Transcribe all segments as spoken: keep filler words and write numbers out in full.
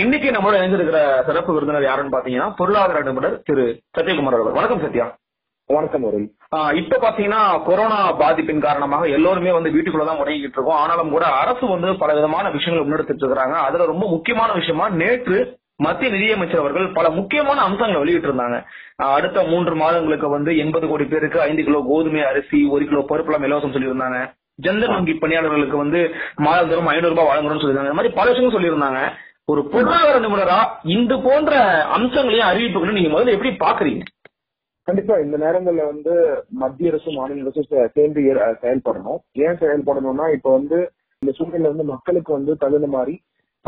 இன்னைக்கு நம்மளோட இணைந்திருக்கிற சிறப்பு விருந்தினர் யாருன்னு பாத்தீங்கன்னா பொருளாதார நிபுணர் திரு சத்யகுமார் அவர்கள். வணக்கம் சத்யா. வணக்கம் அருள். இப்ப பாத்தீங்கன்னா கொரோனா பாதிப்பின் காரணமாக எல்லோருமே வந்து வீட்டுக்குள்ளதான் முடங்கிட்டு இருக்கோம். ஆனாலும் கூட அரசு வந்து பல விதமான விஷயங்களை முன்னெடுத்துட்டு இருக்காங்க. அதுல ரொம்ப முக்கியமான விஷயமா நேற்று மத்திய நிதியமைச்சர் அவர்கள் பல முக்கியமான அம்சங்களை வெளியிட்டு இருந்தாங்க. அடுத்த மூன்று மாதங்களுக்கு வந்து எண்பது கோடி பேருக்கு ஐந்து கிலோ கோதுமை அரிசி ஒரு கிலோ பருப்புலாம் இலவசம் சொல்லியிருந்தாங்க. ஜன்தன் வங்கி பணியாளர்களுக்கு வந்து மாதந்தோறும் ஐநூறு ரூபாய் வழங்கணும்னு சொல்லியிருந்தாங்க. இந்த மாதிரி பல விஷயங்கள் சொல்லியிருந்தாங்க. ஒரு பொருளாதார நிபுணரா இந்த போன்ற அம்சங்களையும் அறிவிப்புகளையும் நீங்க முதல்ல எப்படி பாக்குறீங்க? கண்டிப்பா இந்த நேரங்கள்ல வந்து மத்திய அரசு மாநில அரசு சேர்ந்து செயல்படணும். ஏன் செயல்படணும்னா இப்ப வந்து இந்த சூழ்நிலை வந்து மக்களுக்கு வந்து தகுந்த மாதிரி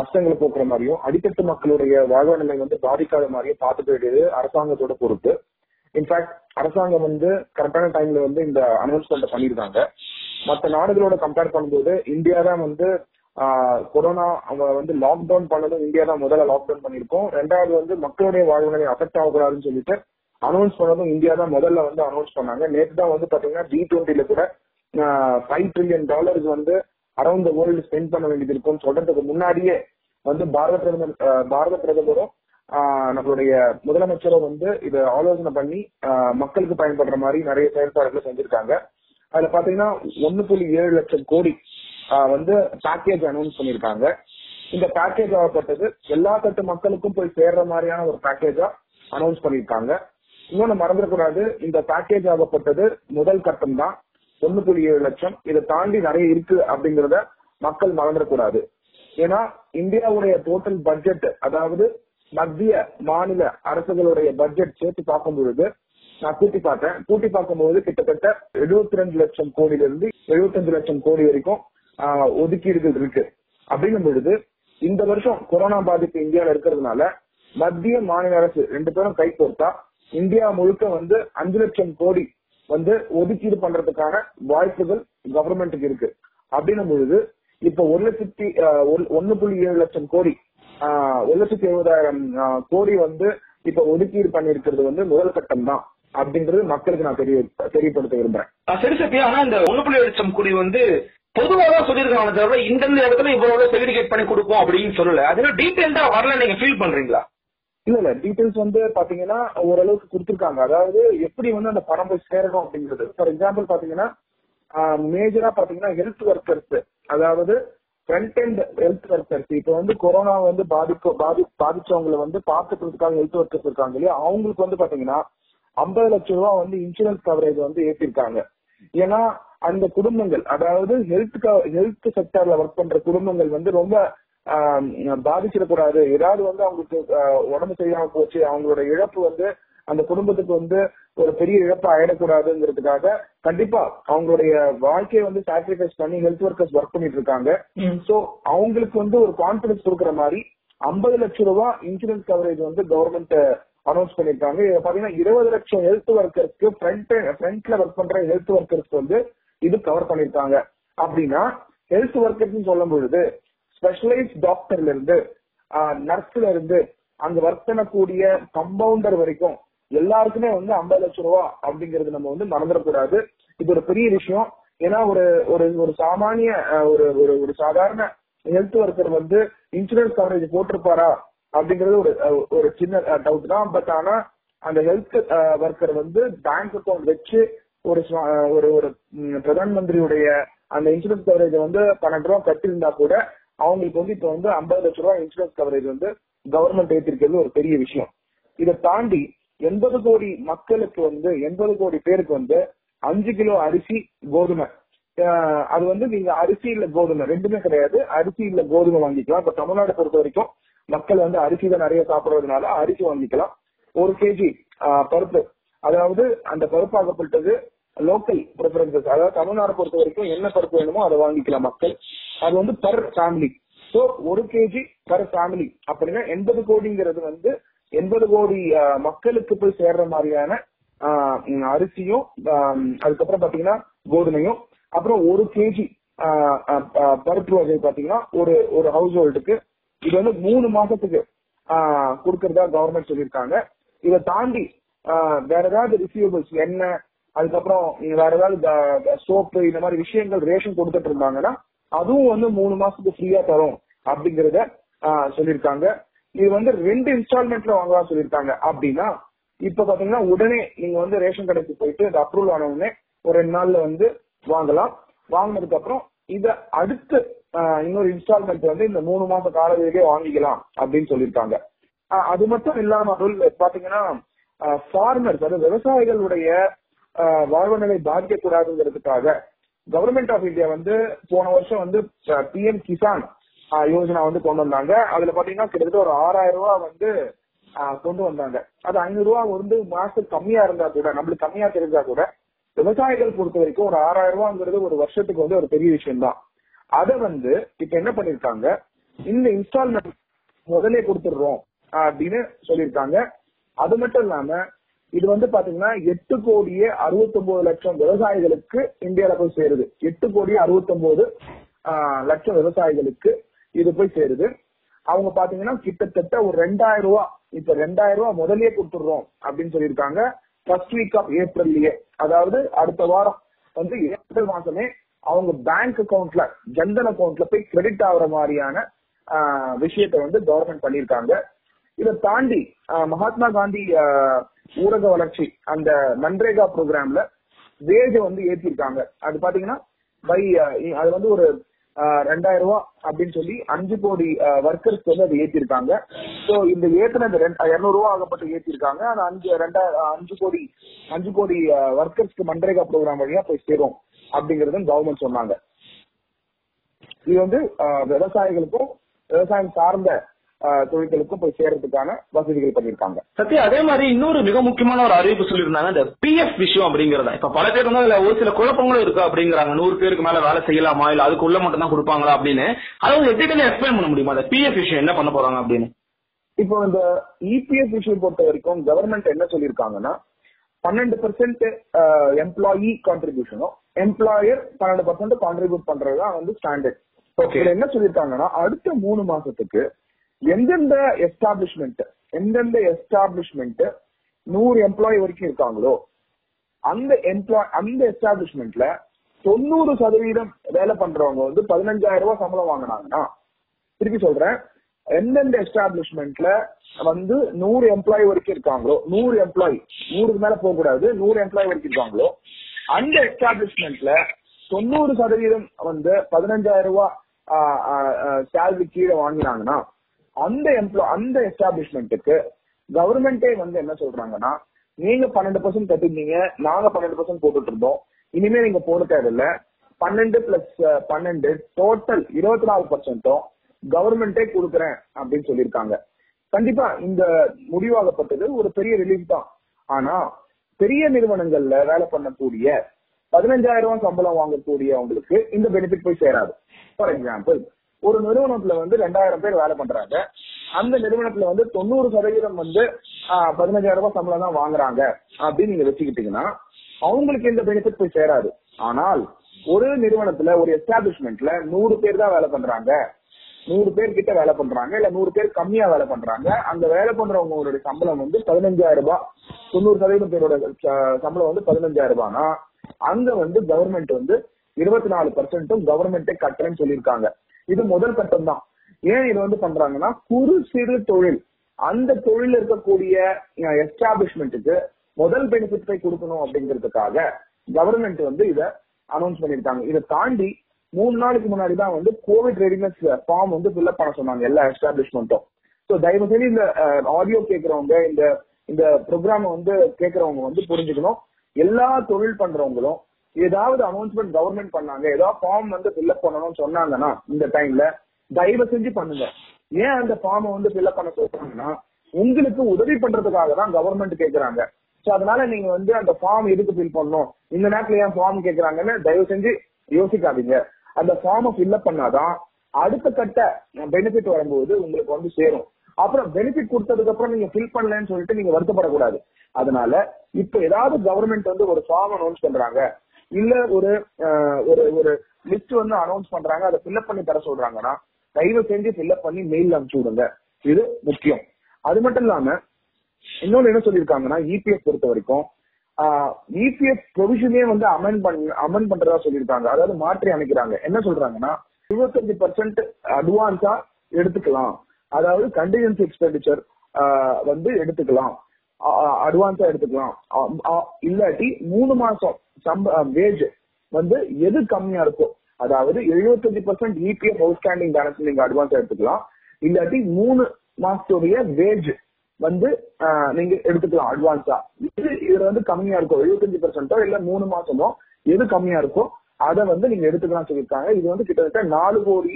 கஷ்டங்களை போக்குற மாதிரியும் அடித்தட்டு மக்களுடைய வாழ்வா நிலை வந்து பாதிக்காத மாதிரியும் பார்த்துக்க வேண்டியது அரசாங்கத்தோட பொறுப்பு. இன்ஃபேக்ட் அரசாங்கம் வந்து கரெக்டான டைம்ல வந்து இந்த அனௌன்ஸ்மெண்ட் பண்ணியிருந்தாங்க. மற்ற நாடுகளோட கம்பேர் பண்ணும்போது இந்தியா தான் வந்து கொரோனா அவங்க வந்து லாக்டவுன் பண்ணதும் இந்தியா தான் முதல்ல லாக்டவுன் பண்ணியிருக்கோம். ரெண்டாவது வந்து மக்களுடைய வாழ்வு நிலை அஃபெக்ட் ஆகுறாருன்னு சொல்லிட்டு அனௌன்ஸ் பண்ணதும் இந்தியா தான் முதல்ல வந்து அனௌன்ஸ் பண்ணாங்க. நேற்று தான் வந்து பாத்தீங்கன்னா ஜி டுவெண்ட்டில கூட ஃபைவ் ட்ரில்லியன் டாலர்ஸ் வந்து அரௌண்ட் த வேர்ல்டு ஸ்பெண்ட் பண்ண வேண்டியது இருக்கும்னு சொல்றதுக்கு முன்னாடியே வந்து பாரத பிரதமர் பாரத பிரதமரும் நம்மளுடைய முதலமைச்சரும் வந்து இதை ஆலோசனை பண்ணி மக்களுக்கு பயன்படுற மாதிரி நிறைய செயல்பாடுகளை செஞ்சிருக்காங்க. அதுல பாத்தீங்கன்னா ஒன்னு புள்ளி ஏழு லட்சம் கோடி வந்து பேக்கேஜ் அனௌன்ஸ் பண்ணிருக்காங்க. இந்த பேக்கேஜ் ஆகப்பட்டது எல்லா தட்டு மக்களுக்கும் போய் சேர்ற மாதிரியான ஒரு பேக்கேஜா அனௌன்ஸ் பண்ணிருக்காங்க. இன்னொன்னு மறந்துடக்கூடாது, இந்த பேக்கேஜ் ஆகப்பட்டது முதல் கட்டம் தான் ஒன்னு புள்ளி ஏழு லட்சம். இதை தாண்டி நிறைய இருக்கு அப்படிங்கறத மக்கள் மறந்துடக்கூடாது. ஏன்னா இந்தியாவுடைய டோட்டல் பட்ஜெட், அதாவது மத்திய மாநில அரசுகளுடைய பட்ஜெட் சேர்த்து பார்க்கும்பொழுது நான் கூட்டி பார்த்தேன் கூட்டி பார்க்கும்போது கிட்டத்தட்ட எழுபத்தி ரெண்டு லட்சம் கோடியில இருந்து எழுபத்தஞ்சு லட்சம் கோடி வரைக்கும் ஒதுக்கீடுகள் இருக்கு. அப்படிங்கும் பொழுது இந்த வருஷம் கொரோனா பாதிப்பு இந்தியாவில இருக்கிறதுனால மத்திய மாநில அரசு ரெண்டு பேரும் கை கோர்த்தா இந்தியா முழுக்க வந்து அஞ்சு லட்சம் கோடி வந்து ஒதுக்கீடு பண்றதுக்கான வாய்ப்புகள் கவர்மெண்ட்டுக்கு இருக்கு. அப்படின்னும் பொழுது இப்ப ஒரு லட்சத்தி ஒன்னு புள்ளி ஏழு லட்சம் கோடி ஒரு லட்சத்தி எழுபதாயிரம் கோடி வந்து இப்ப ஒதுக்கீடு பண்ணிருக்கிறது வந்து முதல் கட்டம் தான் அப்படின்றது மக்களுக்கு நான் தெரிய தெரியப்படுத்த விரும்புறேன். சரி சத்யா, ஆனா இந்த ஒன்னு புள்ளி ஏழு லட்சம் கோடி வந்து பொதுவாக சொல்லியிருக்காங்க தவிர இந்தந்த இடத்துல இவ்வளவு செக்ரிகேட் பண்ணி கொடுப்போம் அப்படின்னு சொல்லல. அதுல டீடைல்டா வரல. நீங்க ஃபீல் பண்றீங்களா? இல்ல இல்ல டீடைல்ஸ் வந்து பாத்தீங்கன்னா ஓரளவுக்கு கொடுத்திருக்காங்க. அதாவது எப்படி வந்து அந்த பணம் போய் சேரணும் அப்படிங்கிறது. ஃபார் எக்ஸாம்பிள் பாத்தீங்கன்னா மேஜரா பாத்தீங்கன்னா ஹெல்த் ஒர்க்கர்ஸ், அதாவது ஃப்ரண்ட் எண்ட் ஹெல்த் ஒர்க்கர்ஸ், இப்ப வந்து கொரோனா வந்து பாதிப்பு பாதி பாதிச்சவங்களை வந்து பாத்துக்கிறதுக்காக ஹெல்த் ஒர்க்கர்ஸ் இருக்காங்க இல்லையா, அவங்களுக்கு வந்து பாத்தீங்கன்னா ஐம்பது லட்சம் ரூபா வந்து இன்சூரன்ஸ் கவரேஜ் வந்து ஏற்றிருக்காங்க. ஏன்னா அந்த குடும்பங்கள், அதாவது ஹெல்த் ஹெல்த் செக்டர்ல ஒர்க் பண்ற குடும்பங்கள் வந்து ரொம்ப பாதிச்சிடக்கூடாது. ஏதாவது வந்து அவங்களுக்கு உடம்பு சரியாம போச்சு, அவங்களோட இழப்பு வந்து அந்த குடும்பத்துக்கு வந்து ஒரு பெரிய இழப்பு ஆயிடக்கூடாதுங்கிறதுக்காக கண்டிப்பா அவங்களுடைய வாழ்க்கையை வந்து சாக்ரிஃபைஸ் பண்ணி ஹெல்த் ஒர்க்கர்ஸ் ஒர்க் பண்ணிட்டு இருக்காங்க. சோ அவங்களுக்கு வந்து ஒரு கான்பிடன்ஸ் கொடுக்குற மாதிரி ஐம்பது லட்சம் ரூபாய் இன்சூரன்ஸ் கவரேஜ் வந்து கவர்மெண்ட் அனௌன்ஸ் பண்ணிருக்காங்க. இதை பாத்தீங்கன்னா இருபது லட்சம் ஹெல்த் ஒர்க்கர்ஸ்க்கு ஃப்ரண்ட் ஃப்ரண்ட்ல ஒர்க் பண்ற ஹெல்த் ஒர்க்கர்ஸ்க்கு வந்து இது கவர் பண்ணிருக்காங்க. அப்படின்னா ஹெல்த் ஒர்க்கர்ஸ் சொல்லும் பொழுது ஸ்பெஷலைஸ்ட் டாக்டர்ல இருந்து நர்ஸ்ல இருந்து அங்க ஒர்க் பண்ணக்கூடிய கம்பவுண்டர் வரைக்கும் எல்லாருக்குமே வந்து ஐம்பது லட்சம் ரூபா அப்படிங்கறது நம்ம வந்து மறந்துடக்கூடாது. இது ஒரு பெரிய விஷயம். ஏன்னா ஒரு ஒரு ஒரு சாமானிய ஒரு ஒரு சாதாரண ஹெல்த் ஒர்க்கர் வந்து இன்சூரன்ஸ் கவரேஜ் போட்டிருப்பாரா அப்படிங்கறது ஒரு ஒரு சின்ன டவுட் தான். பட் ஆனா அந்த ஹெல்த் ஒர்க்கர் வந்து பேங்க் அக்கௌண்ட் வச்சு ஒரு ஒரு பிரதான் மந்திரியுடைய அந்த இன்சூரன்ஸ் கவரேஜ் வந்து பன்னெண்டு ரூபா கட்டியிருந்தா கூட அவங்களுக்கு வந்து இப்ப வந்து ஐம்பது லட்சம் ரூபாய் இன்சூரன்ஸ் கவரேஜ் வந்து கவர்மெண்ட் ஏற்றிருக்கிறது ஒரு பெரிய விஷயம். இதை தாண்டி எண்பது கோடி மக்களுக்கு வந்து எண்பது கோடி பேருக்கு வந்து அஞ்சு கிலோ அரிசி கோதுமை, அது வந்து நீங்க அரிசி இல்ல கோதுமை ரெண்டுமே கிடையாது, அரிசி இல்ல கோதுமை வாங்கிக்கலாம். இப்ப தமிழ்நாடு பொறுத்த வரைக்கும் மக்கள் வந்து அரிசி தான் நிறைய சாப்பிடுறதுனால அரிசி வாங்கிக்கலாம். ஒரு கேஜி பருப்பு, அதாவது அந்த பருப்பு ஆகப்பட்டது லோக்கல் ப்ரிஃபரன்சஸ், அதாவது தமிழ்நாடு பொறுத்த வரைக்கும் என்ன பருப்பு வேணுமோ அதை வாங்கிக்கலாம் மக்கள். அது வந்து பர் ஃபேமிலி, ஸோ ஒரு கேஜி பர் ஃபேமிலி அப்படின்னா எண்பது கோடிங்கிறது வந்து எண்பது கோடி மக்களுக்கு போய் சேர்ற மாதிரியான அரிசியும் அதுக்கப்புறம் பாத்தீங்கன்னா கோதுமையும். அப்புறம் ஒரு கேஜி பருப்பு வகை பாத்தீங்கன்னா ஒரு ஒரு ஹவுஸ் ஹோல்டுக்கு இது வந்து மூணு மாசத்துக்கு கொடுக்கறதா கவர்மெண்ட் சொல்லியிருக்காங்க. இதை தாண்டி வேற ஏதாவது ரிசீவபிள்ஸ் என்ன, அதுக்கப்புறம் வேற ஏதாவது சோப்பு, இந்த மாதிரி விஷயங்கள் ரேஷன் கொடுத்துட்டு இருந்தாங்கன்னா அதுவும் வந்து மூணு மாசத்துக்கு ஃப்ரீயா தரும் அப்படிங்கறத சொல்லிருக்காங்க. இது வந்து ரெண்டு இன்ஸ்டால்மெண்ட்ல வாங்கலாம் சொல்லிருக்காங்க. அப்படின்னா இப்ப பாத்தீங்கன்னா உடனே நீங்க வந்து ரேஷன் கடைக்கு போயிட்டு இந்த அப்ரூவல் ஆன உடனே ஒரு ரெண்டு நாள்ல வந்து வாங்கலாம். வாங்கினதுக்கு அப்புறம் இத அடுத்து இன்னொரு இன்ஸ்டால்மெண்ட் வந்து இந்த மூணு மாச காலத்திலேயே வாங்கிக்கலாம் அப்படின்னு சொல்லியிருக்காங்க. அது மட்டும் இல்லாம பாத்தீங்கன்னா ஃபார்மர்ஸ் அதாவது விவசாயிகளுடைய வாழ்வுநிலை பாதிக்கக்கூடாதுங்கிறதுக்காக கவர்மெண்ட் ஆஃப் இந்தியா வந்து போன வருஷம் வந்து பிஎம் கிசான் யோஜனா வந்து கொண்டு வந்தாங்க. அதுல பாத்தீங்கன்னா கிட்டத்தட்ட ஒரு ஆறாயிரம் ரூபாய் வந்து கொண்டு வந்தாங்க. அது ஐநூறு ரூபா வந்து மாசத்துக்கு கம்மியா இருந்தா கூட நம்மளுக்கு கம்மியா தெரிஞ்சா கூட விவசாயிகள் பொறுத்த வரைக்கும் ஒரு ஆறாயிரம் ரூபாங்கிறது ஒரு வருஷத்துக்கு வந்து ஒரு பெரிய விஷயம் தான். அதை வந்து இப்ப என்ன பண்ணிருக்காங்க, இந்த இன்ஸ்டால்மெண்ட் முதலே கொடுத்துடுறோம் அப்படின்னு சொல்லியிருக்காங்க. அது மட்டும் இல்லாம இது வந்து பாத்தீங்கன்னா எட்டு கோடியே அறுபத்தி ஒன்பது லட்சம் விவசாயிகளுக்கு இந்தியாவில போய் சேருது. எட்டு கோடியே அறுபத்தி ஒன்பது லட்சம் விவசாயிகளுக்கு இது போய் சேருது. அவங்க பாத்தீங்கன்னா கிட்டத்தட்ட ஒரு ரெண்டாயிரம் ரூபா இப்ப ரெண்டாயிரம் ரூபா முதலே கொடுத்துடுறோம் அப்படின்னு சொல்லியிருக்காங்க. ஃபர்ஸ்ட் வீக் ஆஃப் ஏப்ரல்லயே, அதாவது அடுத்த வாரம் வந்து ஏப்ரல் மாசமே அவங்க பேங்க் அக்கௌண்ட்ல ஜன்தன் அக்கௌண்ட்ல போய் கிரெடிட் ஆகுற மாதிரியான விஷயத்தை வந்து கவர்மெண்ட் பண்ணிருக்காங்க. இதை தாண்டி மகாத்மா காந்தி ஊரக வளர்ச்சி அந்த மன்ரேகா ப்ரோக்ராம்ல வேஜ வந்து ஏற்றிருக்காங்க. அது பாத்தீங்கன்னா பை அது வந்து ஒரு ரெண்டாயிரம் ரூபாய் அப்படின்னு சொல்லி அஞ்சு கோடி ஒர்க்கர்ஸ்க்கு வந்து அதை ஏற்றிருக்காங்க. ஸோ இந்த ஏற்றினது இருநூறு ரூபா ஆகப்பட்டு ஏற்றிருக்காங்க. அது அஞ்சு ரெண்டாயிரம் அஞ்சு கோடி அஞ்சு கோடி ஒர்க்கர்ஸ்க்கு மன்ரேகா ப்ரோக்ராம் வழியா போய் சேரும் அப்படிங்கறது கவர்மெண்ட் சொன்னாங்க. இது வந்து விவசாயிகளுக்கும் விவசாயம் சார்ந்த தொழில்களுக்கும் போய் சேர்றதுக்கான வசதிகள் பண்ணிருக்காங்க. சத்யா, அதே மாதிரி இன்னொரு மிக முக்கியமான ஒரு அறிவிப்பு சொல்லியிருந்தாங்க, இந்த பிஎஃப் விஷயம் அப்படிங்கறத. இப்ப பல பேர் வந்து அதுல ஒரு சில குழப்பங்களும் இருக்கா அப்படிங்கிறாங்க. நூறு பேருக்கு மேல வேலை செய்யலாமா இல்ல அதுக்குள்ள மட்டும் தான் கொடுப்பாங்களா அப்படின்னு. அதாவது எத்தனை எக்ஸ்பிளைன் பண்ண முடியுமா அந்த பிஎஃப் விஷயம் என்ன பண்ண போறாங்க அப்படின்னு? இப்போ இந்த இபிஎஃப் விஷயம் பொறுத்த வரைக்கும் கவர்மெண்ட் என்ன சொல்லியிருக்காங்கன்னா, பன்னெண்டு பெர்சென்ட் எம்ப்ளாயி கான்ட்ரிபியூஷனும் எம்ப்ளாயர் பன்னெண்டு பெர்சென்ட் கான்ட்ரிபியூட் பண்றதுதான் வந்து ஸ்டாண்டர்ட். என்ன சொல்லியிருக்காங்கன்னா, அடுத்த மூணு மாசத்துக்கு எந்தெந்த எஸ்டாபிஷ்மெண்ட் எந்தெந்த எஸ்டாபிஷ்மெண்ட் நூறு எம்ப்ளாயி வரைக்கும் இருக்காங்களோ அந்த எம்ப்ளாய் அந்த எஸ்டாபிஷ்மெண்ட்ல தொண்ணூறு சதவீதம் வேலை பண்றவங்க வந்து பதினஞ்சாயிரம் ரூபாய் சம்பளம் வாங்கினாங்கன்னா, திருப்பி சொல்றேன், எந்தெந்த எஸ்டாபிஷ்மெண்ட்ல வந்து நூறு எம்ப்ளாயி வரைக்கும் இருக்காங்களோ நூறு எம்ப்ளாயி நூறுக்கு மேல போக கூடாது நூறு எம்ப்ளாயி வரைக்கும் இருக்காங்களோ அந்த எஸ்டாபிஷ்மெண்ட்ல தொண்ணூறு சதவீதம் வந்து பதினஞ்சாயிரம் ரூபாய் சேலரி கீழே வாங்கினாங்கன்னா அந்த எம்ப்ளாய் அந்த எஸ்டாபிஷ்மெண்ட்டுக்கு கவர்மெண்டே வந்து என்ன சொல்றாங்கன்னா, நீங்க பன்னெண்டு பர்சன்ட் கட்டிருந்தீங்க, நாங்க பன்னெண்டு பர்சன்ட் போட்டுட்டு இருந்தோம், இனிமே நீங்க போட தேவையில்ல, பன்னெண்டு பிளஸ் பன்னெண்டு டோட்டல் இருபத்தி நாலு பர்சன்ட்டும் கவர்மெண்டே கொடுக்குறேன் அப்படின்னு சொல்லியிருக்காங்க. கண்டிப்பா இந்த முடிவாகப்பட்டது ஒரு பெரிய ரிலீஃப் தான். ஆனா பெரிய நிறுவனங்கள்ல வேலை பண்ணக்கூடிய பதினஞ்சாயிரம் ரூபாய் சம்பளம் வாங்கக்கூடிய அவங்களுக்கு இந்த பெனிஃபிட் போய் சேராது. ஃபார் எக்ஸாம்பிள், ஒரு நிறுவனத்துல வந்து ரெண்டாயிரம் பேர் வேலை பண்றாங்க, அந்த நிறுவனத்துல வந்து தொண்ணூறு சதவீதம் வந்து பதினஞ்சாயிரம் ரூபாய் சம்பளம் தான் வாங்குறாங்க அப்படின்னு நீங்க வச்சுக்கிட்டீங்கன்னா அவங்களுக்கு இந்த பெனிஃபிட் போய் சேராது. ஆனால் ஒரு நிறுவனத்துல ஒரு எஸ்டாபிஷ்மெண்ட்ல நூறு பேர் தான் வேலை பண்றாங்க, நூறு பேர் கிட்ட வேலை பண்றாங்க இல்ல நூறு பேர் கம்மியா வேலை பண்றாங்க, அந்த வேலை பண்றவங்களுடைய சம்பளம் வந்து பதினஞ்சாயிரம் ரூபாய், தொண்ணூறு சதவீதம் பேரோட சம்பளம் வந்து பதினஞ்சாயிரம் ரூபாய்னா அங்க வந்து கவர்மெண்ட் வந்து இருபத்தி நாலு பர்சன்ட்டும் கவர்மெண்டே கட்டுறேன்னு சொல்லியிருக்காங்க. இது முதல் கட்டம் தான். ஏன் இது வந்து பண்றாங்கன்னா, குறு சிறு தொழில் அந்த தொழில் இருக்கக்கூடிய எஸ்டாபிஷ்மெண்ட்டுக்கு முதல் பெனிஃபிட் போய் கொடுக்கணும் அப்படிங்கிறதுக்காக கவர்மெண்ட் வந்து இதை அனௌன்ஸ் பண்ணிருக்காங்க. இதை தாண்டி மூணு நாளுக்கு முன்னாடி தான் வந்து கோவிட் ரெடினஸ் ஃபார்ம் வந்து ஃபில் அப் பண்ண சொன்னாங்க எல்லா எஸ்டாபிஷ்மெண்ட்டும். ஸோ தயவு செய்து இந்த ஆடியோ கேட்கறவங்க இந்த இந்த ப்ரோக்ராம் வந்து கேட்கறவங்க வந்து புரிஞ்சுக்கணும், எல்லா தொழில் பண்றவங்களும் ஏதாவது அனௌன்ஸ்மெண்ட் கவர்மெண்ட் பண்ணாங்க ஏதாவது ஃபார்ம் வந்து ஃபில்அப் பண்ணணும்னு சொன்னாங்கன்னா இந்த டைம்ல தயவு செஞ்சு பண்ணுங்க. ஏன் அந்த ஃபார்மை வந்து ஃபில்அப் பண்ண சொல்றாங்கன்னா, உங்களுக்கு உதவி பண்றதுக்காக தான் கவர்மெண்ட் கேட்கறாங்க. ஸோ அதனால நீங்க வந்து அந்த ஃபார்ம் எதுக்கு ஃபில் பண்ணணும், இந்த நேரத்துல ஏன் ஃபார்ம் கேட்கறாங்கன்னு தயவு செஞ்சு யோசிக்காதீங்க. அந்த ஃபார்மை ஃபில்அப் பண்ணாதான் அடுத்த கட்ட பெனிஃபிட் வரும்போது உங்களுக்கு வந்து சேரும். அப்புறம் பெனிஃபிட் கொடுத்ததுக்கு அப்புறம் நீங்க ஃபில் பண்ணலன்னு சொல்லிட்டு நீங்க வருத்தப்படக்கூடாது. அதனால இப்ப ஏதாவது கவர்மெண்ட் வந்து ஒரு ஃபார்ம் அனௌன்ஸ் பண்றாங்க இல்ல ஒரு ஒரு ஒரு லிஸ்ட் வந்து அனௌன்ஸ் பண்றாங்க, அதை ஃபில்அப் பண்ணி தர சொல்றாங்கன்னா தயவு செஞ்சு ஃபில்அப் பண்ணி மெயில் அனுப்பிச்சு விடுங்க. இது முக்கியம். அது மட்டும் இல்லாம இன்னொன்னு என்ன சொல்லியிருக்காங்கன்னா, இபிஎஃப் பொறுத்த வரைக்கும் இபிஎஃப் ப்ரொவிஷனே வந்து அமெண்ட் பண்ண அமெண்ட் பண்றதா சொல்லியிருக்காங்க. அதாவது மாற்றி அமைக்கிறாங்க. என்ன சொல்றாங்கன்னா, இருபத்தஞ்சு பர்சன்ட் அட்வான்ஸா எடுத்துக்கலாம், அதாவது கண்டிஜென்சி எக்ஸ்பெண்டிச்சர் வந்து எடுத்துக்கலாம், அட்வான்ஸா எடுத்துக்கலாம். இல்லாட்டி மூணு மாசம் சம்ப வேஜ் வந்து எது கம்மியா இருக்கும், அதாவது எழுபத்தஞ்சு percent EPF outstanding balance நீங்க அட்வான்ஸா எடுத்துக்கலாம், இல்லாட்டி மூணு மாசத்துடைய வேஜ் வந்து நீங்க எடுத்துக்கலாம் அட்வான்ஸா. இது இதுல வந்து கம்மியா இருக்கும், எழுபத்தஞ்சு பெர்சென்டோ இல்ல மூணு மாசமோ எது கம்மியா இருக்கோ அதை வந்து நீங்க எடுத்துக்கலாம் சொல்லியிருக்காங்க. இது வந்து கிட்டத்தட்ட நாலு கோடி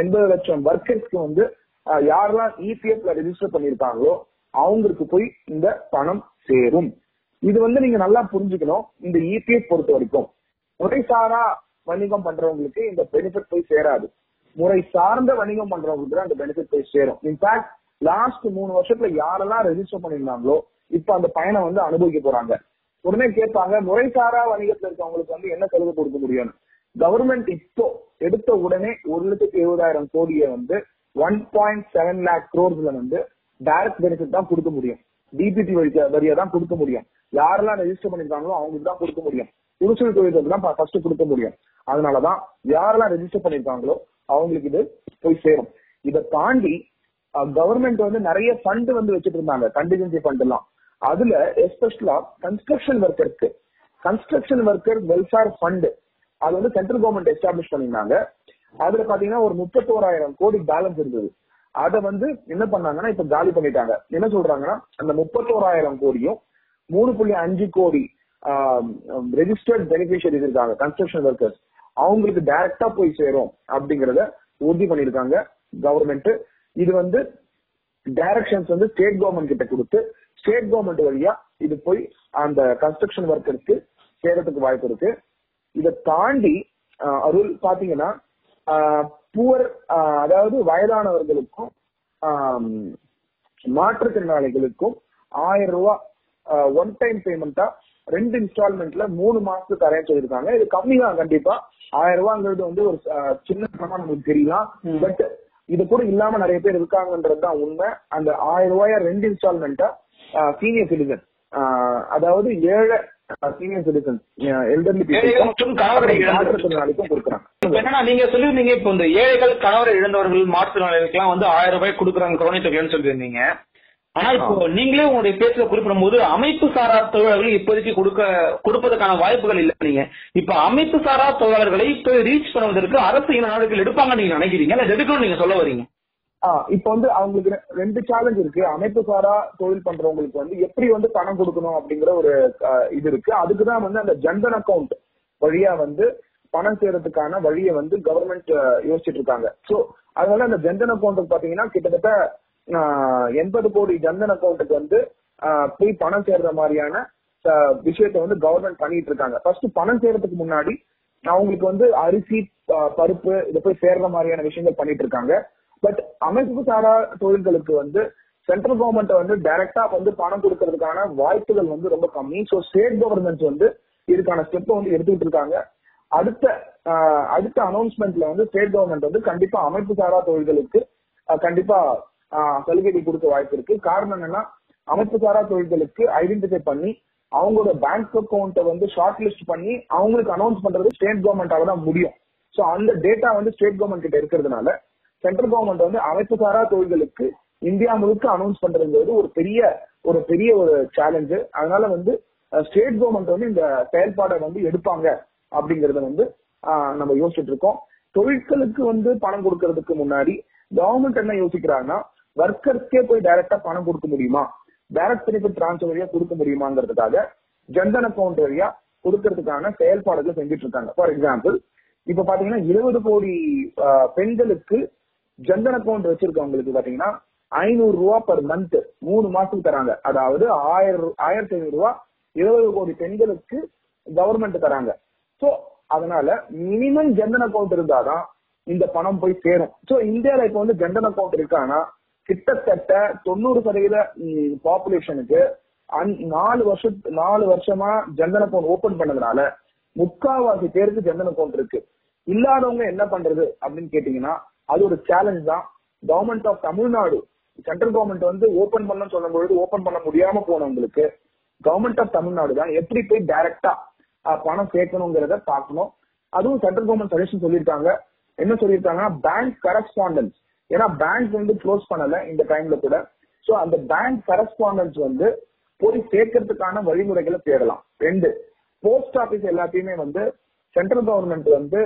எண்பது லட்சம் வர்க்கர்ஸ்க்கு வந்து யாரெல்லாம் இபிஎஃப்ல ரெஜிஸ்டர் பண்ணிருக்காங்களோ அவங்களுக்கு போய் இந்த பணம் சேரும். இது வந்து நீங்க நல்லா புரிஞ்சுக்கணும். இந்த இபிஎஃப் பொறுத்த வரைக்கும் முறைசாரா வணிகம் பண்றவங்களுக்கு இந்த பெனிஃபிட் போய் சேராது, முறை சார்ந்த வணிகம் பண்றவங்களுக்கு தான் அந்த பெனிஃபிட் போய் சேரும். இன்ஃபேக்ட் லாஸ்ட் மூணு வருஷத்துல யாரெல்லாம் ரெஜிஸ்டர் பண்ணிருந்தாங்களோ இப்ப அந்த பயனை வந்து அனுபவிக்க போறாங்க. உடனே கேட்பாங்க, முறைசாரா வணிகத்துல இருக்கவங்களுக்கு வந்து என்ன சலுகை கொடுக்க முடியும்? கவர்மெண்ட் இப்போ எடுத்த உடனே ஒரு லட்சத்தி எழுபதாயிரம் கோடியை வந்து ஒன் பாயிண்ட் செவன் லேக் குரோர்ஸ்ல வந்து டைரக்ட் பெனிஃபிட் தான் கொடுக்க முடியும், டிபிடி வழியா தான் கொடுக்க முடியும். யாரெல்லாம் ரெஜிஸ்டர் பண்ணிருக்காங்களோ அவங்களுக்கு தான் கொடுக்க முடியும், குடிசை தொழிலுக்கு தான் ஃபர்ஸ்ட் கொடுக்க முடியும். அதனாலதான் யாரெல்லாம் ரெஜிஸ்டர் பண்ணிருக்காங்களோ அவங்களுக்கு இது போய் சேரும். இதை தாண்டி கவர்மெண்ட் வந்து நிறைய ஃபண்ட் வந்து வச்சுட்டு இருந்தாங்க, கண்டிஜென்சி ஃபண்ட் எல்லாம். அதுல எஸ்பெஷலா கன்ஸ்ட்ரக்ஷன் ஒர்க்கருக்கு கன்ஸ்ட்ரக்ஷன் ஒர்க்கர் வெல்ஃபேர் ஃபண்ட் அது வந்து சென்ட்ரல் கவர்மெண்ட் எஸ்டாப்ளிஷ் பண்ணிருந்தாங்க. அதுல பாத்தீங்கன்னா ஒரு முப்பத்தோராயிரம் கோடி பேலன்ஸ் இருந்தது. அதை வந்து என்ன பண்ணாங்கன்னா இப்ப காலி பண்ணிட்டாங்க. என்ன சொல்றாங்கன்னா அந்த முப்பத்தோராயிரம் கோடியும் மூணு புள்ளி அஞ்சு கோடி ரெஜிஸ்டர்ட் பெனிஃபிஷியரிஸ் இருக்காங்க கன்ஸ்ட்ரக்ஷன் ஒர்க்கர்ஸ், அவங்களுக்கு டைரக்டா போய் சேரும் அப்படிங்கறத உறுதி பண்ணிருக்காங்க கவர்மெண்ட். இது வந்து டைரக்ஷன்ஸ் வந்து ஸ்டேட் கவர்மெண்ட் கிட்ட கொடுத்து ஸ்டேட் கவர்மெண்ட் வழியா இது போய் அந்த கன்ஸ்ட்ரக்ஷன் ஒர்க்கருக்கு சேரத்துக்கு வாய்ப்பு இருக்கு. இதை தாண்டி அருள் பாத்தீங்கன்னா புவர், அதாவது வயதானவர்களுக்கும் மாற்றுத்திறனாளிகளுக்கும் ஆயிரம் ரூபாய் ஒன் டைம் பேமெண்டா ரெண்டு இன்ஸ்டால்மெண்ட்ல மூணு மாசத்துக்கு தரேன்னு சொல்லியிருக்காங்க. இது கம்மி தான் கண்டிப்பா, ஆயிரம் ரூபாங்கிறது வந்து ஒரு சின்ன பணமா நமக்கு தெரியலாம், பட் இது கூட இல்லாம நிறைய பேர் இருக்காங்கன்றதுதான் உண்மை. அந்த ஆயிரம் ரூபாய ரெண்டு இன்ஸ்டால்மெண்டா சீனியர் சிட்டிசன், அதாவது ஏழை சீனியர் சிட்டிசன் எல்டர்லி மாற்றுத்திறனாளிக்கும் கொடுக்குறாங்க. என்னன்னா நீங்க சொல்லிருந்தீங்க இப்ப இந்த ஏழைகள் கணவரை இழந்தவர்கள் மாற்றுத்திறனாளிகளுக்கு எல்லாம் வந்து ஆயிரம் ரூபாய் கொடுக்குறாங்க கவனி தொகைன்னு சொல்லியிருந்தீங்க. ஆனா இப்போ நீங்களே உங்களுடைய பேச்சுல குறிப்பிடும் போது அமைப்பு சாரா தொழிலாளர்கள் இப்போதைக்கு கொடுக்க கொடுப்பதற்கான வாய்ப்புகள் இல்லை. நீங்க இப்ப அமைப்பு சாரா தொழிலாளர்களை இப்ப ரீச் பண்ணுவதற்கு அரசு என்ன நடவடிக்கை எடுப்பாங்க நீங்க நினைக்கிறீங்க, இல்ல எடுக்கணும் நீங்க சொல்ல வரீங்க? ஆஹ் இப்ப வந்து அவங்களுக்கு ரெண்டு சேலஞ்ச் இருக்கு. அமைப்பு சாரா தொழில் பண்றவங்களுக்கு வந்து எப்படி வந்து பணம் கொடுக்கணும் அப்படிங்கிற ஒரு இது இருக்கு. அதுக்குதான் வந்து அந்த ஜன்தன் அக்கௌண்ட் வழியா வந்து பணம் சேரத்துக்கான வழியை வந்து கவர்மெண்ட் யோசிச்சுட்டு இருக்காங்க. சோ அதனால அந்த ஜன்தன் அக்கௌண்ட் பாத்தீங்கன்னா கிட்டத்தட்ட எண்பது கோடி ஜன்தன் அக்கௌண்ட்டுக்கு வந்து போய் பணம் சேர்ற மாதிரியான விஷயத்த வந்து கவர்மெண்ட் பண்ணிட்டு இருக்காங்க. ஃபர்ஸ்ட் பணம் சேர்றதுக்கு முன்னாடி அவங்களுக்கு வந்து அரிசி பருப்பு இதை போய் சேர்ற மாதிரியான விஷயங்கள் பண்ணிட்டு இருக்காங்க. பட் அமைப்பு சாரா தொழில்களுக்கு வந்து சென்ட்ரல் கவர்மெண்ட் வந்து டைரக்டா வந்து பணம் கொடுக்கறதுக்கான வாய்ப்புகள் வந்து ரொம்ப கம்மி. ஸோ ஸ்டேட் கவர்மெண்ட்ஸ் வந்து இதுக்கான ஸ்டெப்பை வந்து எடுத்துக்கிட்டு இருக்காங்க. அடுத்த அடுத்த அனௌன்ஸ்மெண்ட்ல வந்து ஸ்டேட் கவர்மெண்ட் வந்து கண்டிப்பா அமைப்பு சாரா தொழில்களுக்கு கண்டிப்பா சலுகை கொடுக்க வாய்ப்பு இருக்கு. காரணம் என்னன்னா அமைப்பு சாரா தொழில்களுக்கு ஐடென்டிஃபை பண்ணி அவங்களோட பேங்க் அக்கௌண்ட்டை வந்து ஷார்ட் லிஸ்ட் பண்ணி அவங்களுக்கு அனௌன்ஸ் பண்றது ஸ்டேட் கவர்மெண்டால தான் முடியும். ஸோ அந்த டேட்டா வந்து ஸ்டேட் கவர்மெண்ட் கிட்ட இருக்கிறதுனால சென்ட்ரல் கவர்மெண்ட் வந்து அமைப்பு சாரா தொழில்களுக்கு இந்தியா முழுக்க அனௌன்ஸ் பண்றதுங்கிறது ஒரு பெரிய ஒரு பெரிய ஒரு சேலஞ்சு. அதனால வந்து ஸ்டேட் கவர்மெண்ட் வந்து இந்த செயல்பாடை வந்து எடுப்பாங்க அப்படிங்கறத வந்து நம்ம யோசிச்சுட்டு இருக்கோம். தொழில்களுக்கு வந்து பணம் கொடுக்கறதுக்கு முன்னாடி கவர்மெண்ட் என்ன யோசிக்கிறாங்கன்னா வர்க்கர்ஸ்க்கே போய் டைரக்டா பணம் கொடுக்க முடியுமா, டைரக்ட் பெனிஃபிட் டிரான்ஸ்ஃபர் வழியா கொடுக்க முடியுமாங்கிறதுக்காக ஜன்தன் அக்கௌண்ட் வழியா கொடுக்கறதுக்கான செயல்பாடுகள் செஞ்சுட்டு இருக்காங்க. ஃபார் எக்ஸாம்பிள் இப்ப பாத்தீங்கன்னா இருபது கோடி பெண்களுக்கு ஜன்தன் அக்கௌண்ட் வச்சிருக்கவங்களுக்கு பாத்தீங்கன்னா ஐநூறு ரூபா பர் மந்த் மூணு மாசத்துக்கு தராங்க. அதாவது ஆயிரம் ஆயிரத்தி ஐநூறு ரூபா இருபது கோடி பெண்களுக்கு கவர்மெண்ட் தராங்க. சோ அதனால மினிமம் ஜன்தன் அக்கௌண்ட் இருந்தாதான் இந்த பணம் போய் சேரும். சோ இந்தியாவில இப்ப வந்து ஜன்தன் அக்கௌண்ட் இருக்காங்கன்னா கிட்டத்தட்ட தொண்ணூறு சதவீத பாப்புலேஷனுக்கு நாலு வருஷ நாலு வருஷமா ஜன்தன் அக்கௌண்ட் ஓபன் பண்ணதுனால முக்காவாசி பேருக்கு ஜன்தன் அக்கௌண்ட் இருக்கு. இல்லாதவங்க என்ன பண்றது அப்படின்னு கேட்டீங்கன்னா அது ஒரு சேலஞ்ச் தான். Government of Tamil Nadu, central government வந்து ஓபன் பண்ணணும்னு சொல்லும்பொழுது ஓபன் பண்ண முடியாம போனவங்களுக்கு கவர்மெண்ட் ஆஃப் தமிழ்நாடு தான் எப்படி போய் டைரக்டா பணம் சேர்க்கணுங்கிறத பார்க்கணும். அதுவும் சென்ட்ரல் கவர்மெண்ட் சஜஷன் சொல்லியிருக்காங்க. என்ன சொல்லியிருக்காங்கன்னா பேங்க் கரஸ்பாண்டன்ஸ் ஏன்னா பேங்க் வந்து க்ளோஸ் பண்ணல இந்த டைம்ல கூட. சோ அந்த பேங்க் கரஸ்பாண்டன்ஸ் வந்து போய் சேர்க்கறதுக்கான வழிமுறைகளை தேடலாம். ரெண்டு, போஸ்ட் ஆபீஸ் எல்லாத்தையுமே வந்து சென்ட்ரல் கவர்மெண்ட் வந்து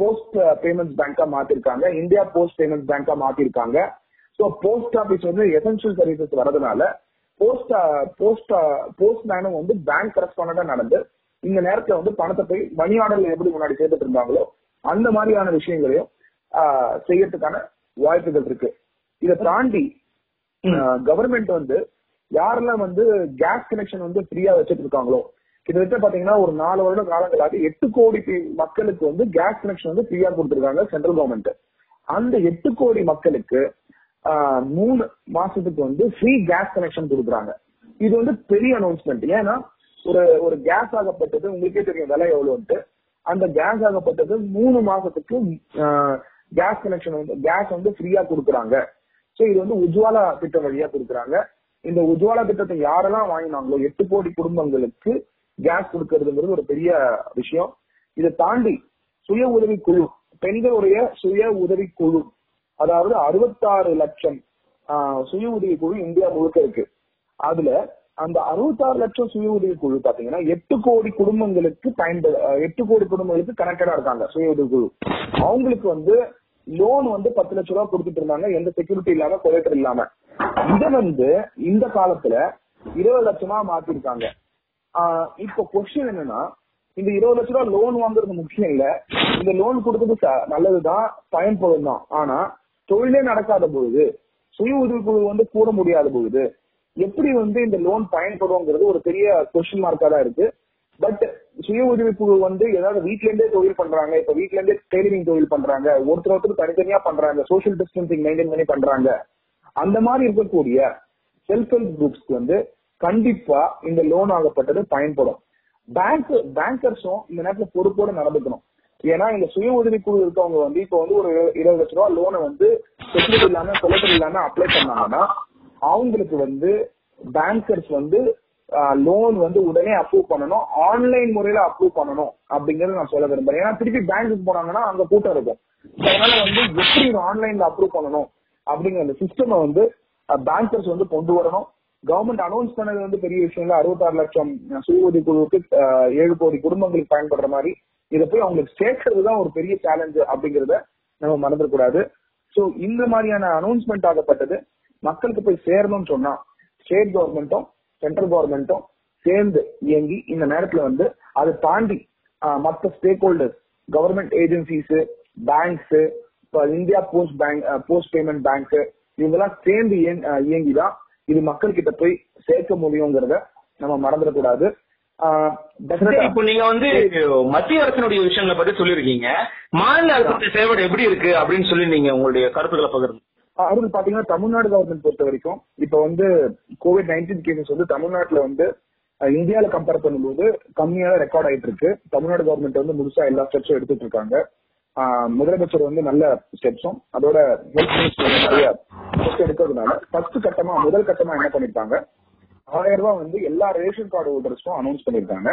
போஸ்ட் பேமெண்ட்ஸ் பேங்கா மாத்திருக்காங்க, இந்தியா போஸ்ட் பேமெண்ட்ஸ் பேங்கா மாத்திருக்காங்க. சோ போஸ்ட் ஆபீஸ் வந்து எசென்சியல் சர்வீசஸ் வரதுனால போஸ்ட் போஸ்ட் போஸ்ட் மேனும் வந்து பேங்க் கரஸ்பாண்டா நடந்து இந்த நேரத்துல வந்து பணத்தை போய் மணி ஆர்டர்ல எப்படி முன்னாடி சேர்த்துட்டு இருந்தாங்களோ அந்த மாதிரியான விஷயங்களையும் செய்யறதுக்கான வாய்ப்புகள் இருக்கு. இதை தாண்டி கவர்மெண்ட் வந்து யாரெல்லாம் வந்து கேஸ் கனெக்ஷன் வந்து ஃப்ரீயா வச்சுட்டு இருக்காங்களோ, கிட்டத்தட்ட பாத்தீங்கன்னா ஒரு நாலு வருட காலங்களாக எட்டு கோடி மக்களுக்கு வந்து கேஸ் கனெக்ஷன் வந்து ஃப்ரீயா கொடுத்துருக்காங்க சென்ட்ரல் கவர்மெண்ட். அந்த எட்டு கோடி மக்களுக்கு மூணு மாசத்துக்கு வந்து ஃப்ரீ கேஸ் கனெக்ஷன் கொடுக்குறாங்க. இது வந்து பெரிய அனௌன்ஸ்மெண்ட். ஏன்னா ஒரு ஒரு கேஸ் ஆகப்பட்டது உங்களுக்கே தெரியும் விலை எவ்வளவுன்ட்டு. அந்த கேஸ் ஆகப்பட்டது மூணு மாசத்துக்கு கேஸ் கனெக்ஷன் வந்து கேஸ் வந்து ஃப்ரீயா கொடுக்குறாங்க. ஸோ இது வந்து உஜ்வாலா திட்டம் வழியா கொடுக்குறாங்க. இந்த உஜ்வாலா திட்டத்தை யாரெல்லாம் வாங்கினாங்களோ எட்டு கோடி குடும்பங்களுக்கு கேஸ் கொடுக்கறதுங்கிறது ஒரு பெரிய விஷயம். இதை தாண்டி சுய உதவி குழு, பெண்களுடைய சுய உதவி குழு, அதாவது அறுபத்தாறு லட்சம் சுய உதவி குழு இந்தியா முழுக்க இருக்கு. அதுல அந்த அறுபத்தாறு லட்சம் சுய உதவி குழு பாத்தீங்கன்னா எட்டு கோடி குடும்பங்களுக்கு பயன்படு எட்டு கோடி குடும்பங்களுக்கு கனெக்டடா இருக்காங்க சுய உதவி குழு. அவங்களுக்கு வந்து லோன் வந்து பத்து லட்ச ரூபாய் கொடுத்துட்டு இருந்தாங்க, எந்த செக்யூரிட்டி இல்லாம கொலேட்டர் இல்லாம. இதை வந்து இந்த காலத்துல இருபது லட்சமா மாத்திருக்காங்க. ஆஹ் இப்ப கொஸ்டின் என்னன்னா, இந்த இருபது லட்ச ரூபாய் லோன் வாங்குறது முக்கியம் இல்ல, இந்த லோன் கொடுத்தது நல்லதுதான், பயன்படும் தான். ஆனா தொழிலே நடக்காத பொழுது, சுய உதவி குழு வந்து கூட முடியாத பொழுது எப்படி வந்து இந்த லோன் பயன்படுங்கிறது ஒரு பெரிய கொஸ்டின் மார்க்கா தான் இருக்கு. பட் சுய உதவி குழு வந்து ஏதாவது வீட்ல இருந்தே தொழில் பண்றாங்க, இப்ப வீட்ல இருந்தே டெய்லரிங் தொழில் பண்றாங்க, ஒருத்தர் ஒருத்தர் தனித்தனியா பண்றாங்க, சோசியல் டிஸ்டன்சிங் மெயின்டைன் பண்ணி பண்றாங்க. அந்த மாதிரி இருக்கக்கூடிய செல்ஃப் ஹெல்ப் குரூப்ஸ்க்கு வந்து கண்டிப்பா இந்த லோன் ஆகப்பட்டது பயன்படும். பேங்க் பேங்கர்ஸும் இந்த நேரத்துல பொறுப்போட நடந்துக்கணும். ஏன்னா இந்த சுய உதவி குழு இருக்கவங்க வந்து இப்ப வந்து ஒரு இருபது லட்ச ரூபா லோனை வந்து செக்யூரிட்டி இல்லாம கொலேட்டர் இல்லாம அப்ளை பண்ணாங்கன்னா அவங்களுக்கு வந்து பேங்கர்ஸ் வந்து லோன் வந்து உடனே அப்ரூவ் பண்ணணும், ஆன்லைன் முறையில அப்ரூவ் பண்ணணும் அப்படிங்கறது நான் சொல்ல விரும்புறேன். ஏன்னா திருப்பி பேங்க்கு போனாங்கன்னா அங்க கூட்டம் இருக்கும். அதனால வந்து எப்படி ஆன்லைன்ல அப்ரூவ் பண்ணணும் அப்படிங்கிற அந்த சிஸ்டம் வந்து பேங்கர்ஸ் வந்து கொண்டு வரணும். கவர்மெண்ட் அனௌன்ஸ் பண்ணது வந்து பெரிய விஷயம் இல்ல, அறுபத்தாறு லட்சம் சுய உதவி குழுவுக்கு ஏழு கோடி குடும்பங்களுக்கு பயன்படுற மாதிரி இதை போய் அவங்களுக்கு சேர்க்கறதுதான் ஒரு பெரிய சேலஞ்சு அப்படிங்கறத நம்ம மறந்துடக்கூடாது. ஸோ இந்த மாதிரியான அனௌன்ஸ்மெண்ட் ஆகப்பட்டது மக்களுக்கு போய் சேரணும்னு சொன்னா ஸ்டேட் கவர்மெண்ட்டும் சென்ட்ரல் கவர்மெண்ட்டும் சேர்ந்து இயங்கி இந்த நேரத்துல வந்து அதை தாண்டி மற்ற stakeholders, government agencies, banks, India post bank post payment bank, இவங்கெல்லாம் சேர்ந்து இயங்கிதான் இது மக்கள் கிட்ட போய் சேர்க்க முடியுங்கிறத நம்ம மறந்துடக்கூடாது. இப்போ நீங்க வந்து மத்திய அரசினுடைய விஷயங்களை பத்தி சொல்லிருக்கீங்க, மாநில அரசு செயல்பாடு எப்படி இருக்கு அப்படின்னு சொல்லி நீங்க உங்களுடைய கருத்துக்களை பகிர்ந்து. அருள் பாத்தீங்கன்னா தமிழ்நாடு கவர்மெண்ட் பொறுத்த வரைக்கும் இப்ப வந்து கோவிட் நைன்டீன் கேசஸ் வந்து தமிழ்நாட்டுல வந்து இந்தியாவில கம்பேர் பண்ணும்போது கம்மியான ரெக்கார்ட் ஆயிட்டு இருக்கு. தமிழ்நாடு கவர்மெண்ட் வந்து முழுசா எல்லா ஸ்டெப்ஸும் எடுத்துட்டு இருக்காங்க. முதலமைச்சர் வந்து நல்ல ஸ்டெப்ஸும் அதோட ஹெல்த் மினிஸ்டர் நிறைய ஸ்டெப்ஸ் எடுக்கிறதுனால ஃபர்ஸ்ட் கட்டமா முதல் கட்டமா என்ன பண்ணிருக்காங்க, ஆயிரம் ரூபாய் வந்து எல்லா ரேஷன் கார்டு ஹோல்டர்ஸும் அனௌன்ஸ் பண்ணிருக்காங்க.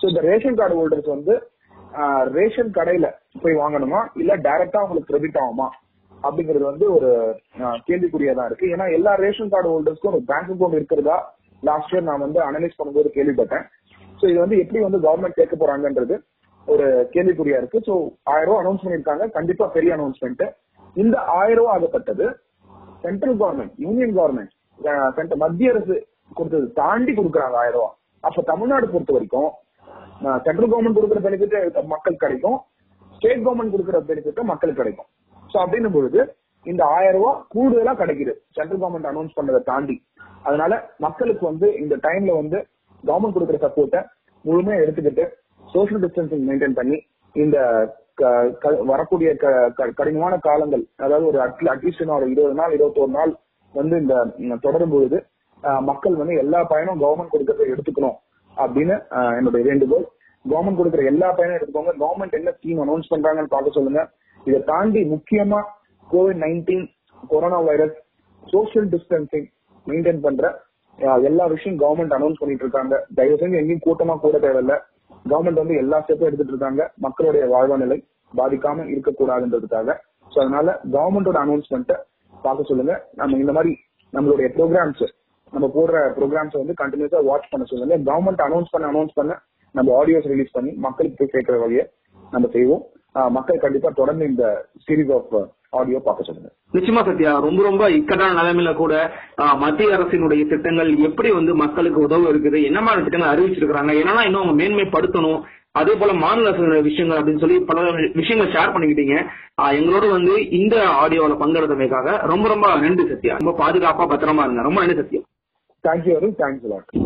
ஸோ இந்த ரேஷன் கார்டு ஹோல்டர்ஸ் வந்து ரேஷன் கடையில போய் வாங்கணுமா இல்ல டைரக்டா அவங்களுக்கு கிரெடிட் ஆகுமா அப்படிங்கிறது வந்து ஒரு கேள்விக்குரியதான் இருக்கு. ஏன்னா எல்லா ரேஷன் கார்டு ஹோல்டர்ஸ்க்கும் ஒரு பேங்க் அக்கௌண்ட் இருக்கிறதா லாஸ்ட் இயர் நான் வந்து அனலைஸ் பண்ணும்போது கேள்விப்பட்டேன். ஸோ இது வந்து எப்படி வந்து கவர்மெண்ட் கேட்க போறாங்கன்றது ஒரு கேள்விக்குறியா இருக்கு. ஸோ ஆயிரம் ரூபா அனௌன்ஸ் பண்ணிருக்காங்க, கண்டிப்பா பெரிய அனௌன்ஸ்மெண்ட். இந்த ஆயிரம் ரூபா ஆகப்பட்டது சென்ட்ரல் கவர்மெண்ட், யூனியன் கவர்மெண்ட், மத்திய அரசு கொடுத்தது தாண்டி கொடுக்குறாங்க ஆயிரம் ரூபா. அப்ப தமிழ்நாடு பொறுத்த வரைக்கும் சென்ட்ரல் கவர்மெண்ட் கொடுக்குற பெனிஃபிட் மக்கள் கிடைக்கும், ஸ்டேட் கவர்மெண்ட் கொடுக்குற பெனிஃபிட் மக்கள் கிடைக்கும். சோ அப்படின்னும் பொழுது இந்த ஆயிரம் ரூபாய் கூடுதலா கிடைக்குது சென்ட்ரல் கவர்மெண்ட் அனௌன்ஸ் பண்ணதை தாண்டி. அதனால மக்களுக்கு வந்து இந்த டைம்ல வந்து கவர்மெண்ட் கொடுக்குற சப்போர்ட்டை முழுமையா எடுத்துக்கிட்டு சோசியல் டிஸ்டன்சிங் மெயின்டைன் பண்ணி இந்த வரக்கூடிய கடினமான காலங்கள், அதாவது ஒரு அட்லீஸ்ட் ஒரு இருபது நாள் இருபத்தோரு நாள் வந்து இந்த தொடரும் பொழுது மக்கள் வந்து எல்லா பயனும் கவர்மெண்ட் கொடுக்கறத எடுத்துக்கணும் அப்படின்னு என்னுடைய வேண்டுகோள். கவர்மெண்ட் கொடுக்குற எல்லா பயனும் எடுத்துக்கோங்க. கவர்மெண்ட் என்ன ஸ்கீம் அனௌன்ஸ் பண்றாங்கன்னு பார்க்க சொல்லுங்க. இதை தாண்டி முக்கியமா COVID nineteen, corona virus, social distancing maintain பண்ற எல்லா விஷயம் கவர்மெண்ட் அனௌன்ஸ் பண்ணிட்டு இருக்காங்க. தயவு செஞ்சு எங்கேயும் கூட்டமா கூட தேவையில்ல. கவர்மெண்ட் வந்து எல்லா ஸ்டெப்பும் எடுத்துட்டு இருக்காங்க மக்களுடைய வாழ்வாநிலை பாதிக்காம இருக்கக்கூடாதுன்றதுக்காக. So another government announcement, Namur programs, number four programs on the continuous watch panel. Government announced an announcement, number audios release funny, Makal Pick, number Savo, uh Makal Kadipa Toran in the series of uh, audio pockets. நிச்சயமா சத்யா, ரொம்ப ரொம்ப இக்கட்டான நிலைமையில கூட மத்திய அரசினுடைய திட்டங்கள் எப்படி வந்து மக்களுக்கு உதவு இருக்குது, என்ன மாதிரி திட்டங்கள் அறிவிச்சிருக்கிறாங்க, என்னன்னா இன்னும் அவங்க மேன்மைப்படுத்தணும், அதே போல மாநில அரசு விஷயங்கள் அப்படின்னு சொல்லி பல விஷயங்கள் ஷேர் பண்ணிக்கிட்டீங்க. எங்களோட வந்து இந்த ஆடியோல பங்கெடுத்தமைக்காக ரொம்ப ரொம்ப நன்றி சத்யா. ரொம்ப பாதுகாப்பா பத்திரமா இருங்க. ரொம்ப நன்றி சத்யா. தேங்க்யூ. தேங்க்ஸ்.